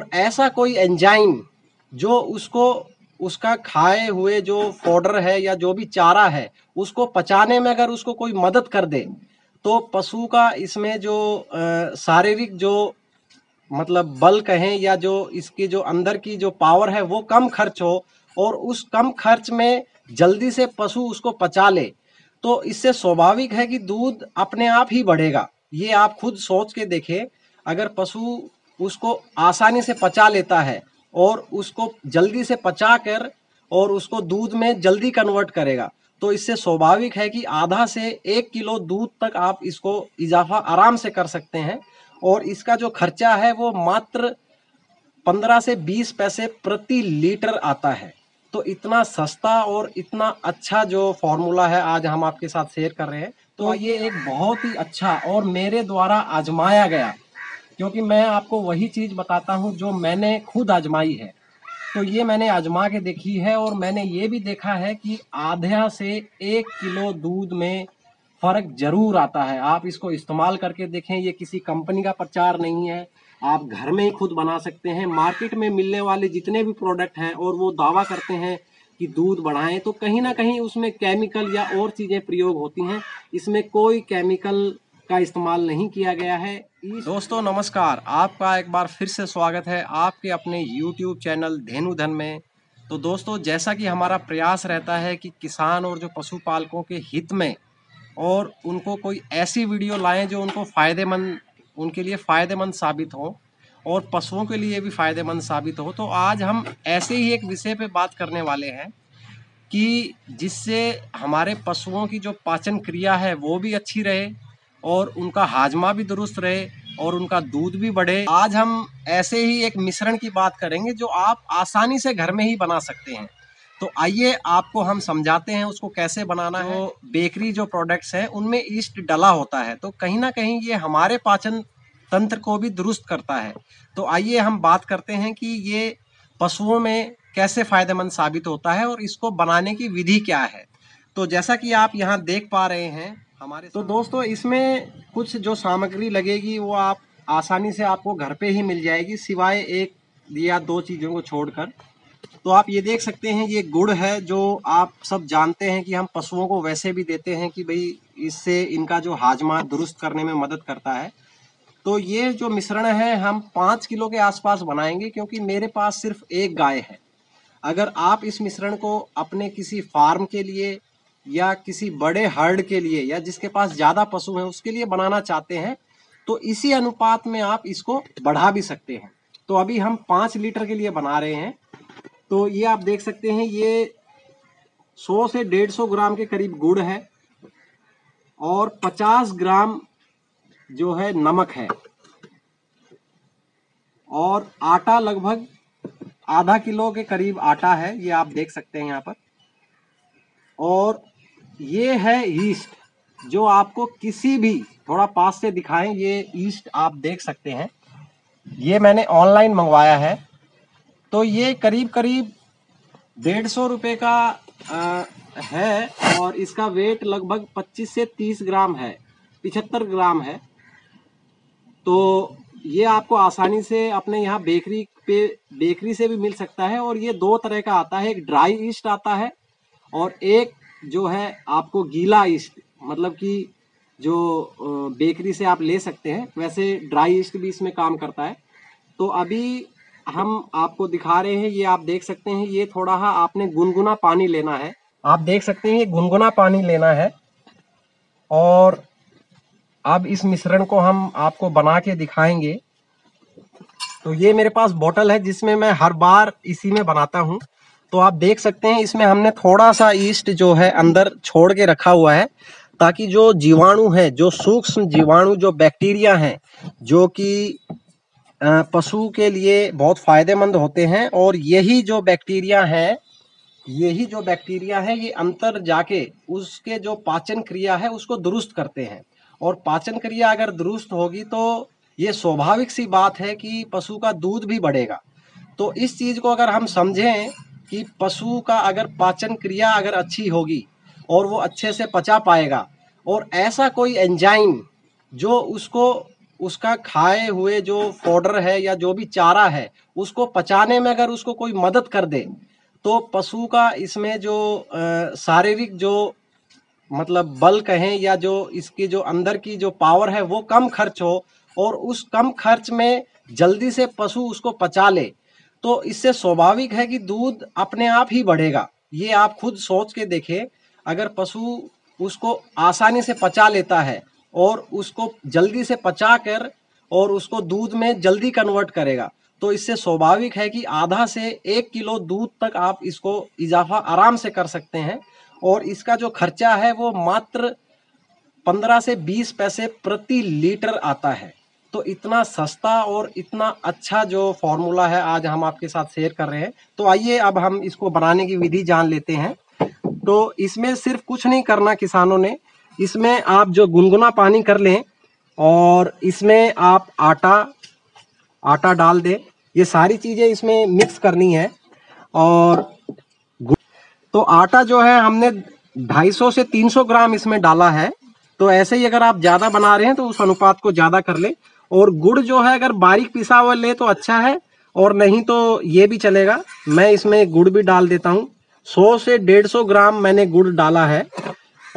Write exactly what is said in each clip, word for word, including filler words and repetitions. और ऐसा कोई एंजाइम जो उसको उसका खाए हुए जो फोडर है या जो भी चारा है उसको पचाने में अगर उसको कोई मदद कर दे तो पशु का इसमें जो शारीरिक जो मतलब बल कहें या जो इसकी जो अंदर की जो पावर है वो कम खर्च हो और उस कम खर्च में जल्दी से पशु उसको पचा ले, तो इससे स्वाभाविक है कि दूध अपने आप ही बढ़ेगा। ये आप खुद सोच के देखें, अगर पशु उसको आसानी से पचा लेता है और उसको जल्दी से पचा कर और उसको दूध में जल्दी कन्वर्ट करेगा तो इससे स्वाभाविक है कि आधा से एक किलो दूध तक आप इसको इजाफा आराम से कर सकते हैं और इसका जो खर्चा है वो मात्र पंद्रह से बीस पैसे प्रति लीटर आता है। तो इतना सस्ता और इतना अच्छा जो फॉर्मूला है आज हम आपके साथ शेयर कर रहे हैं, तो ये एक बहुत ही अच्छा और मेरे द्वारा आजमाया गया, क्योंकि मैं आपको वही चीज़ बताता हूँ जो मैंने खुद आजमाई है। तो ये मैंने आजमा के देखी है और मैंने ये भी देखा है कि आधा से एक किलो दूध में फ़र्क ज़रूर आता है। आप इसको इस्तेमाल करके देखें, ये किसी कंपनी का प्रचार नहीं है, आप घर में ही खुद बना सकते हैं। मार्केट में मिलने वाले जितने भी प्रोडक्ट हैं और वो दावा करते हैं कि दूध बढ़ाएं, तो कहीं ना कहीं उसमें केमिकल या और चीज़ें प्रयोग होती हैं, इसमें कोई केमिकल का इस्तेमाल नहीं किया गया है। दोस्तों नमस्कार, आपका एक बार फिर से स्वागत है आपके अपने यूट्यूब चैनल धेनु धन में। तो दोस्तों जैसा कि हमारा प्रयास रहता है कि किसान और जो पशुपालकों के हित में और उनको कोई ऐसी वीडियो लाएं जो उनको फ़ायदेमंद उनके लिए फ़ायदेमंद साबित हो और पशुओं के लिए भी फ़ायदेमंद साबित हो, तो आज हम ऐसे ही एक विषय पे बात करने वाले हैं कि जिससे हमारे पशुओं की जो पाचन क्रिया है वो भी अच्छी रहे और उनका हाजमा भी दुरुस्त रहे और उनका दूध भी बढ़े। आज हम ऐसे ही एक मिश्रण की बात करेंगे जो आप आसानी से घर में ही बना सकते हैं। तो आइए आपको हम समझाते हैं उसको कैसे बनाना है। तो बेकरी जो प्रोडक्ट्स हैं उनमें यीस्ट डला होता है, तो कहीं ना कहीं ये हमारे पाचन तंत्र को भी दुरुस्त करता है। तो आइए हम बात करते हैं कि ये पशुओं में कैसे फ़ायदेमंद साबित होता है और इसको बनाने की विधि क्या है। तो जैसा कि आप यहाँ देख पा रहे हैं हमारे, तो दोस्तों इसमें कुछ जो सामग्री लगेगी वो आप आसानी से आपको घर पर ही मिल जाएगी, सिवाय एक या दो चीज़ों को छोड़ कर। तो आप ये देख सकते हैं ये गुड़ है, जो आप सब जानते हैं कि हम पशुओं को वैसे भी देते हैं कि भाई इससे इनका जो हाजमा दुरुस्त करने में मदद करता है। तो ये जो मिश्रण है हम पाँच किलो के आसपास बनाएंगे, क्योंकि मेरे पास सिर्फ एक गाय है। अगर आप इस मिश्रण को अपने किसी फार्म के लिए या किसी बड़े हर्ड के लिए या जिसके पास ज़्यादा पशु हैं उसके लिए बनाना चाहते हैं तो इसी अनुपात में आप इसको बढ़ा भी सकते हैं। तो अभी हम पाँच लीटर के लिए बना रहे हैं। तो ये आप देख सकते हैं ये सौ से डेढ़ सौ ग्राम के करीब गुड़ है और पचास ग्राम जो है नमक है और आटा लगभग आधा किलो के करीब आटा है, ये आप देख सकते हैं यहाँ पर। और ये है यीस्ट, जो आपको किसी भी, थोड़ा पास से दिखाएं, ये यीस्ट आप देख सकते हैं, ये मैंने ऑनलाइन मंगवाया है। तो ये करीब करीब डेढ़ सौ रुपये का आ, है और इसका वेट लगभग पच्चीस से तीस ग्राम है, पिछहत्तर ग्राम है। तो ये आपको आसानी से अपने यहाँ बेकरी पे बेकरी से भी मिल सकता है। और ये दो तरह का आता है, एक ड्राई यीस्ट आता है और एक जो है आपको गीला यीस्ट, मतलब कि जो बेकरी से आप ले सकते हैं, वैसे ड्राई यीस्ट भी इसमें काम करता है। तो अभी हम आपको दिखा रहे हैं, ये आप देख सकते हैं, ये थोड़ा सा आपने गुनगुना पानी लेना है, आप देख सकते हैं ये गुनगुना पानी लेना है। और अब इस मिश्रण को हम आपको बना के दिखाएंगे। तो ये मेरे पास बोतल है जिसमें मैं हर बार इसी में बनाता हूँ। तो आप देख सकते हैं इसमें हमने थोड़ा सा यीस्ट जो है अंदर छोड़ के रखा हुआ है, ताकि जो जीवाणु हैं, जो सूक्ष्म जीवाणु, जो बैक्टीरिया हैं, जो कि पशु के लिए बहुत फ़ायदेमंद होते हैं, और यही जो बैक्टीरिया है यही जो बैक्टीरिया है ये अंतर जाके उसके जो पाचन क्रिया है उसको दुरुस्त करते हैं। और पाचन क्रिया अगर दुरुस्त होगी तो ये स्वाभाविक सी बात है कि पशु का दूध भी बढ़ेगा। तो इस चीज़ को अगर हम समझें कि पशु का अगर पाचन क्रिया अगर अच्छी होगी और वो अच्छे से पचा पाएगा और ऐसा कोई एंजाइम जो उसको उसका खाए हुए जो फोडर है या जो भी चारा है उसको पचाने में अगर उसको कोई मदद कर दे तो पशु का इसमें जो शारीरिक जो मतलब बल कहें या जो इसकी जो अंदर की जो पावर है वो कम खर्च हो और उस कम खर्च में जल्दी से पशु उसको पचा ले, तो इससे स्वाभाविक है कि दूध अपने आप ही बढ़ेगा। ये आप खुद सोच के देखें, अगर पशु उसको आसानी से पचा लेता है और उसको जल्दी से पचा कर और उसको दूध में जल्दी कन्वर्ट करेगा तो इससे स्वाभाविक है कि आधा से एक किलो दूध तक आप इसको इजाफा आराम से कर सकते हैं और इसका जो खर्चा है वो मात्र पंद्रह से बीस पैसे प्रति लीटर आता है। तो इतना सस्ता और इतना अच्छा जो फॉर्मूला है आज हम आपके साथ शेयर कर रहे हैं। तो आइए अब हम इसको बनाने की विधि जान लेते हैं। तो इसमें सिर्फ कुछ नहीं करना किसानों ने, इसमें आप जो गुनगुना पानी कर लें और इसमें आप आटा आटा डाल दें, ये सारी चीज़ें इसमें मिक्स करनी है। और तो आटा जो है हमने दो सौ पचास से तीन सौ ग्राम इसमें डाला है, तो ऐसे ही अगर आप ज़्यादा बना रहे हैं तो उस अनुपात को ज़्यादा कर लें। और गुड़ जो है अगर बारीक पिसा हुआ ले तो अच्छा है और नहीं तो ये भी चलेगा। मैं इसमें गुड़ भी डाल देता हूँ, सौ से डेढ़ सौ ग्राम मैंने गुड़ डाला है।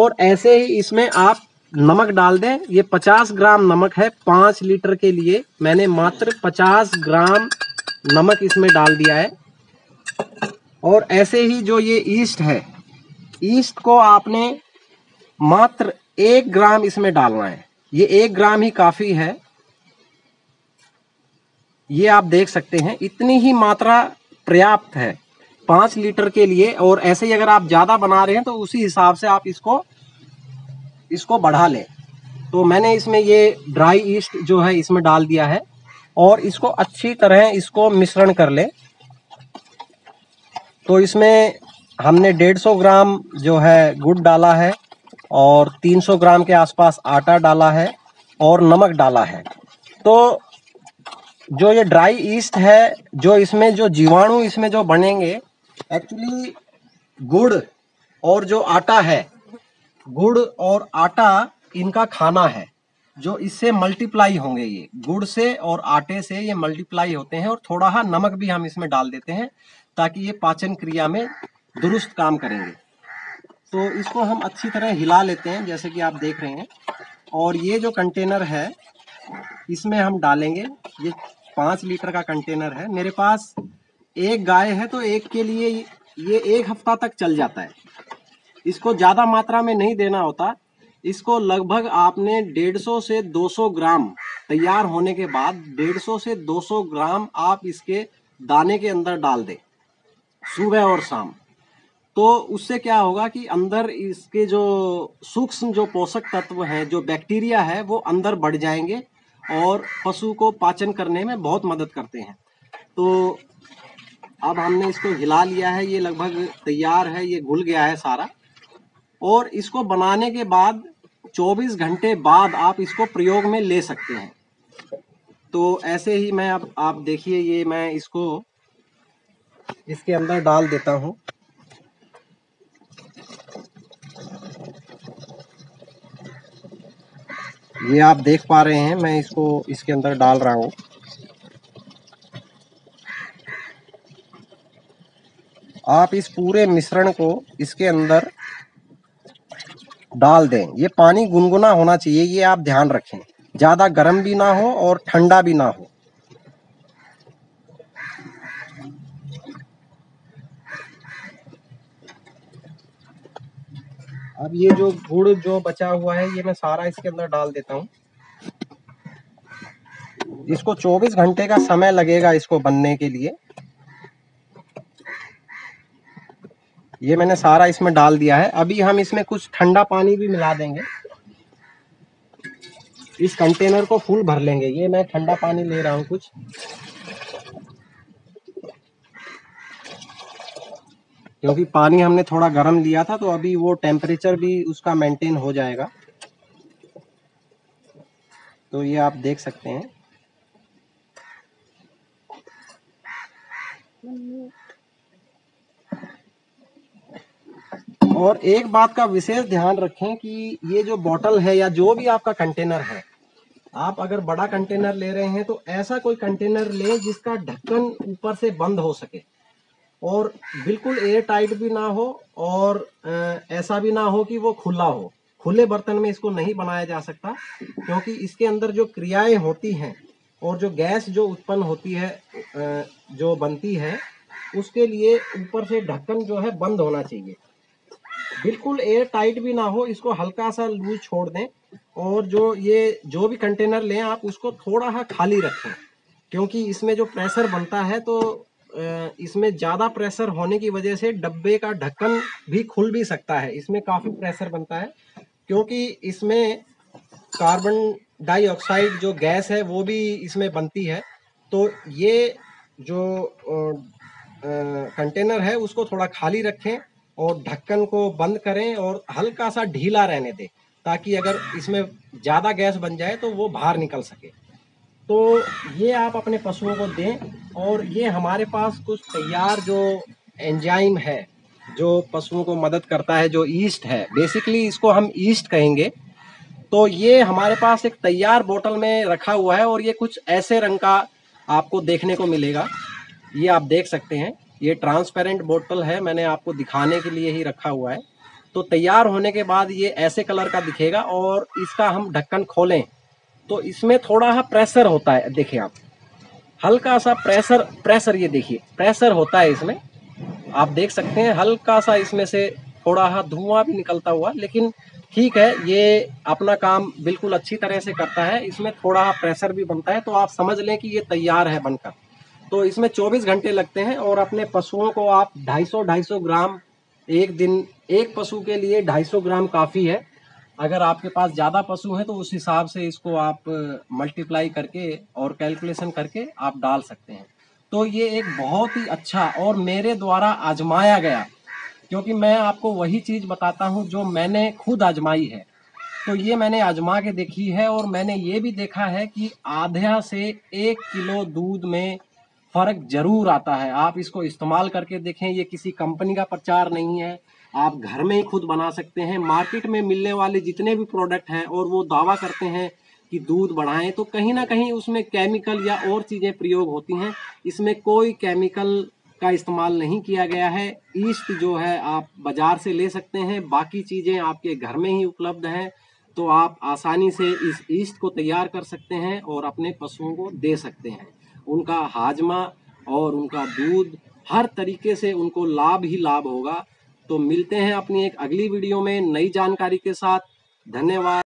और ऐसे ही इसमें आप नमक डाल दें, ये पचास ग्राम नमक है, पाँच लीटर के लिए मैंने मात्र पचास ग्राम नमक इसमें डाल दिया है। और ऐसे ही जो ये ईस्ट है, ईस्ट को आपने मात्र एक ग्राम इसमें डालना है, ये एक ग्राम ही काफ़ी है। ये आप देख सकते हैं इतनी ही मात्रा पर्याप्त है पाँच लीटर के लिए। और ऐसे ही अगर आप ज़्यादा बना रहे हैं तो उसी हिसाब से आप इसको इसको बढ़ा लें। तो मैंने इसमें ये ड्राई ईस्ट जो है इसमें डाल दिया है और इसको अच्छी तरह इसको मिश्रण कर लें। तो इसमें हमने डेढ़ सौ ग्राम जो है गुड़ डाला है और तीन सौ ग्राम के आसपास आटा डाला है और नमक डाला है। तो जो ये ड्राई ईस्ट है, जो इसमें जो जीवाणु इसमें जो बनेंगे, एक्चुअली गुड़ और जो आटा है, गुड़ और आटा इनका खाना है जो इससे मल्टीप्लाई होंगे। ये गुड़ से और आटे से ये मल्टीप्लाई होते हैं और थोड़ा सा नमक भी हम इसमें डाल देते हैं ताकि ये पाचन क्रिया में दुरुस्त काम करेंगे। तो इसको हम अच्छी तरह हिला लेते हैं जैसे कि आप देख रहे हैं। और ये जो कंटेनर है इसमें हम डालेंगे, ये पाँच लीटर का कंटेनर है। मेरे पास एक गाय है तो एक के लिए ये एक हफ्ता तक चल जाता है। इसको ज़्यादा मात्रा में नहीं देना होता, इसको लगभग आपने डेढ़ सौ से दो सौ ग्राम तैयार होने के बाद डेढ़ सौ से दो सौ ग्राम आप इसके दाने के अंदर डाल दें सुबह और शाम। तो उससे क्या होगा कि अंदर इसके जो सूक्ष्म जो पोषक तत्व हैं, जो बैक्टीरिया है, वो अंदर बढ़ जाएंगे और पशु को पाचन करने में बहुत मदद करते हैं। तो अब हमने इसको हिला लिया है, ये लगभग तैयार है, ये घुल गया है सारा। और इसको बनाने के बाद चौबीस घंटे बाद आप इसको प्रयोग में ले सकते हैं। तो ऐसे ही मैं अब आप देखिए, ये मैं इसको इसके अंदर डाल देता हूँ। ये आप देख पा रहे हैं, मैं इसको इसके अंदर डाल रहा हूँ। आप इस पूरे मिश्रण को इसके अंदर डाल दें। ये पानी गुनगुना होना चाहिए, ये आप ध्यान रखें, ज़्यादा गर्म भी ना हो और ठंडा भी ना हो। अब ये जो गुड़ जो बचा हुआ है ये मैं सारा इसके अंदर डाल देता हूँ। इसको चौबीस घंटे का समय लगेगा इसको बनने के लिए। ये मैंने सारा इसमें डाल दिया है। अभी हम इसमें कुछ ठंडा पानी भी मिला देंगे, इस कंटेनर को फुल भर लेंगे। ये मैं ठंडा पानी ले रहा हूँ कुछ। क्योंकि पानी हमने थोड़ा गर्म लिया था तो अभी वो टेम्परेचर भी उसका मेंटेन हो जाएगा। तो ये आप देख सकते हैं। और एक बात का विशेष ध्यान रखें कि ये जो बॉटल है या जो भी आपका कंटेनर है, आप अगर बड़ा कंटेनर ले रहे हैं तो ऐसा कोई कंटेनर लें जिसका ढक्कन ऊपर से बंद हो सके और बिल्कुल एयर टाइट भी ना हो और ऐसा भी ना हो कि वो खुला हो। खुले बर्तन में इसको नहीं बनाया जा सकता क्योंकि इसके अंदर जो क्रियाएं होती हैं और जो गैस जो उत्पन्न होती है जो बनती है उसके लिए ऊपर से ढक्कन जो है बंद होना चाहिए, बिल्कुल एयर टाइट भी ना हो। इसको हल्का सा लूज छोड़ दें और जो ये जो भी कंटेनर लें आप उसको थोड़ा सा खाली रखें क्योंकि इसमें जो प्रेशर बनता है तो इसमें ज़्यादा प्रेशर होने की वजह से डब्बे का ढक्कन भी खुल भी सकता है। इसमें काफ़ी प्रेशर बनता है क्योंकि इसमें कार्बन डाइऑक्साइड जो गैस है वो भी इसमें बनती है। तो ये जो कंटेनर है उसको थोड़ा खाली रखें और ढक्कन को बंद करें और हल्का सा ढीला रहने दें ताकि अगर इसमें ज़्यादा गैस बन जाए तो वो बाहर निकल सके। तो ये आप अपने पशुओं को दें। और ये हमारे पास कुछ तैयार जो एंजाइम है जो पशुओं को मदद करता है, जो ईस्ट है, बेसिकली इसको हम ईस्ट कहेंगे। तो ये हमारे पास एक तैयार बोतल में रखा हुआ है और ये कुछ ऐसे रंग का आपको देखने को मिलेगा। ये आप देख सकते हैं, ये ट्रांसपेरेंट बोतल है, मैंने आपको दिखाने के लिए ही रखा हुआ है। तो तैयार होने के बाद ये ऐसे कलर का दिखेगा और इसका हम ढक्कन खोलें तो इसमें थोड़ा सा प्रेशर होता है। देखिए आप, हल्का सा प्रेशर प्रेशर ये देखिए प्रेशर होता है इसमें, आप देख सकते हैं। हल्का सा इसमें से थोड़ा सा धुआं भी निकलता हुआ, लेकिन ठीक है, ये अपना काम बिल्कुल अच्छी तरह से करता है। इसमें थोड़ा सा प्रेशर भी बनता है तो आप समझ लें कि ये तैयार है बनकर। तो इसमें चौबीस घंटे लगते हैं और अपने पशुओं को आप दो सौ दो सौ ग्राम एक दिन, एक पशु के लिए दो सौ ग्राम काफ़ी है। अगर आपके पास ज़्यादा पशु हैं तो उस हिसाब से इसको आप मल्टीप्लाई करके और कैलकुलेशन करके आप डाल सकते हैं। तो ये एक बहुत ही अच्छा और मेरे द्वारा आजमाया गया, क्योंकि मैं आपको वही चीज़ बताता हूँ जो मैंने खुद आजमाई है। तो ये मैंने आजमा के देखी है और मैंने ये भी देखा है कि आधा से एक किलो दूध में फ़र्क जरूर आता है। आप इसको इस्तेमाल करके देखें। ये किसी कंपनी का प्रचार नहीं है, आप घर में ही खुद बना सकते हैं। मार्केट में मिलने वाले जितने भी प्रोडक्ट हैं और वो दावा करते हैं कि दूध बढ़ाएं, तो कहीं ना कहीं उसमें केमिकल या और चीज़ें प्रयोग होती हैं। इसमें कोई केमिकल का इस्तेमाल नहीं किया गया है। ईस्ट जो है आप बाज़ार से ले सकते हैं, बाकी चीज़ें आपके घर में ही उपलब्ध हैं। तो आप आसानी से इस ईस्ट को तैयार कर सकते हैं और अपने पशुओं को दे सकते हैं। उनका हाजमा और उनका दूध, हर तरीके से उनको लाभ ही लाभ होगा। तो मिलते हैं अपनी एक अगली वीडियो में नई जानकारी के साथ। धन्यवाद।